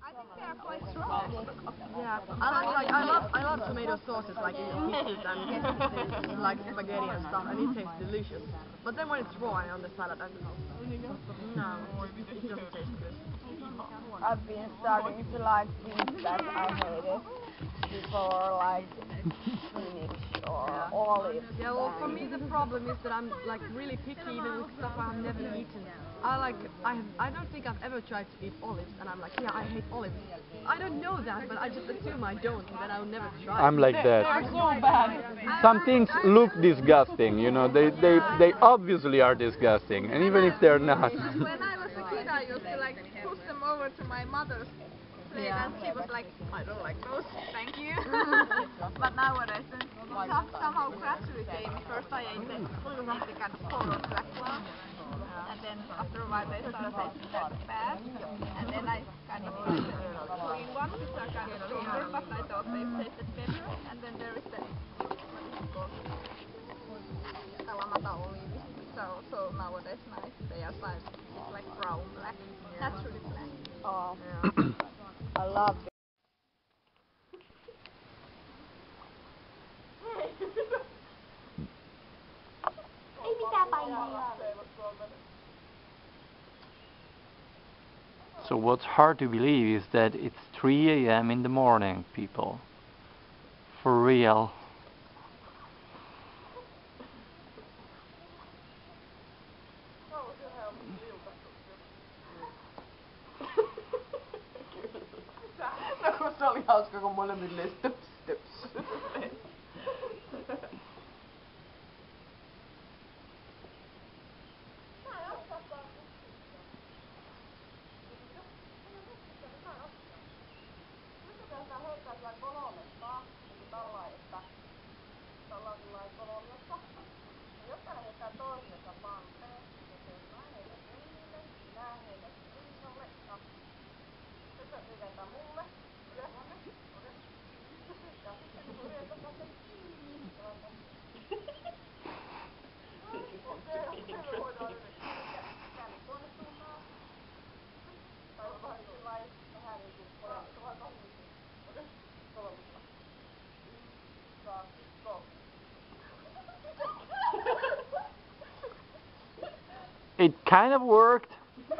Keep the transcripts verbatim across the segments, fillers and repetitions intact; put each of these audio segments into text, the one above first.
I think they are quite strong. Yeah. I like, like I love I love tomato sauces like in pizzas and like spaghetti and stuff, and it tastes delicious. But then when it's raw and on the salad, I don't know. No, it doesn't taste good. I've been starting to like things that I hated before, like spinach or yeah. olives. Yeah, well, for me the problem is that I'm like really picky even with stuff I've never eaten. I like I have, I don't think I've ever tried to eat olives, and I'm like, yeah, I hate olives. I don't know that, but I just assume I don't, and then I'll never try. I'm like they, that. They're so bad. Some things look disgusting, you know. They they they obviously are disgusting, and even if they're not. When I was a kid, I used to like push them over to my mother's plate, yeah. and she was like, I don't like those, thank you. But nowadays, stuff somehow gradually came. First I ate the significant sort of crackers. And then after a while they started tasting that bad, and then I kind of ate the green ones, which are kind of sweeter, but I thought they tasted better. And then there is the, what is it called, Kalamata olive. So, so nowadays they are like, it's like brown, black, naturally black. Oh, yeah. I love it. So what's hard to believe is that it's three A M in the morning, people. For real. Se oli hauska, kun molemmille stups, stups. It kind of worked. You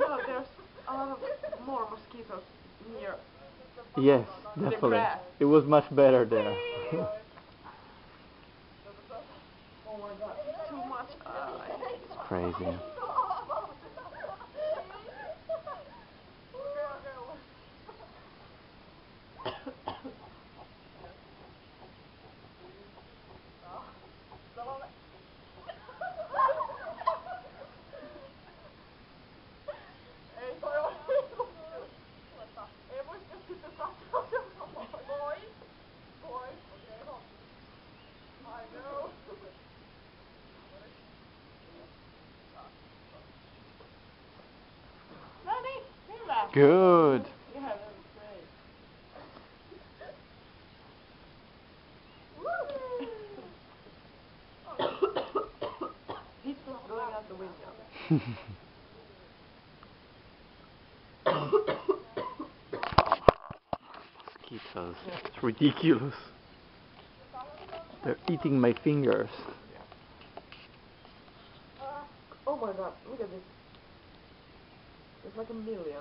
know, there's a lot of more mosquitoes near. Yes, definitely. It was much better there. Oh my god, too much. Uh, it's crazy. Good. Yeah, that was great. It's not going out the window. Mosquitoes. It's ridiculous. They're eating my fingers. Uh, oh my god, look at this. There's like a million.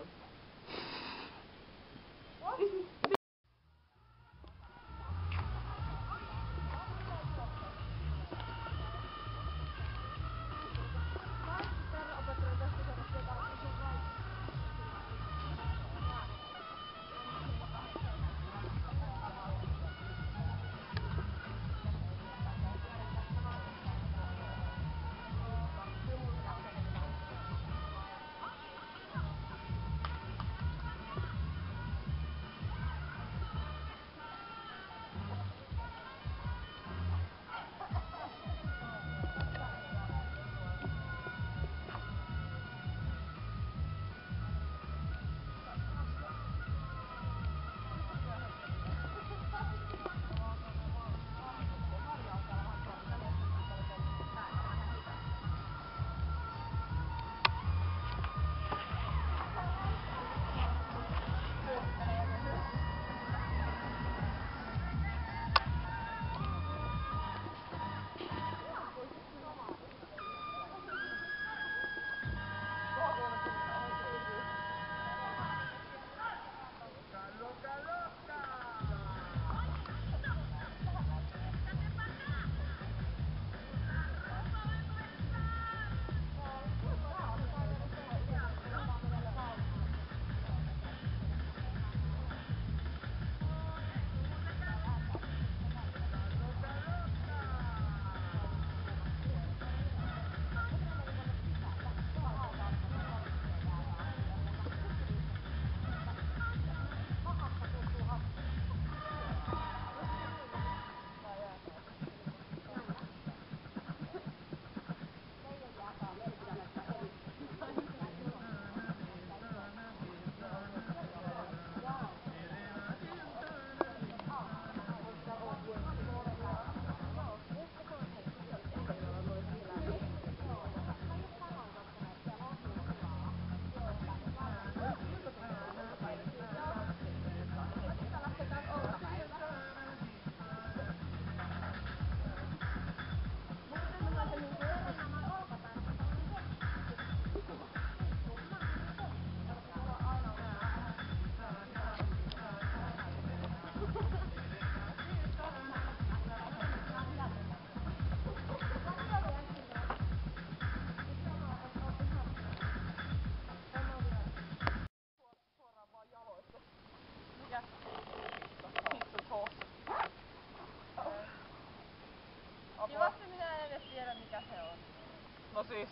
No siis.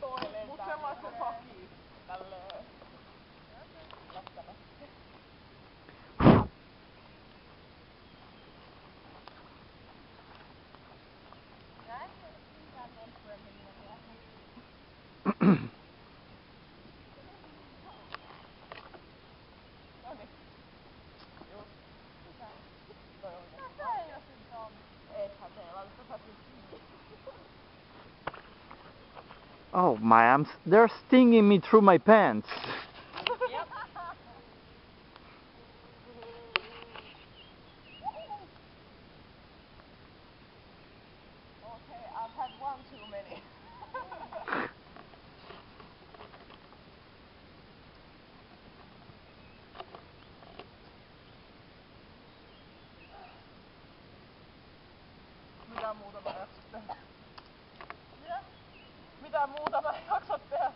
Toinen mut semmoisen hakii. Tälleen. Lähtämästi. Oh my arms, they're stinging me through my pants. Okay, I've had one too many. Mitä muuta mä jaksat tehdä? Mitä? Mitä muuta mä jaksat tehdä?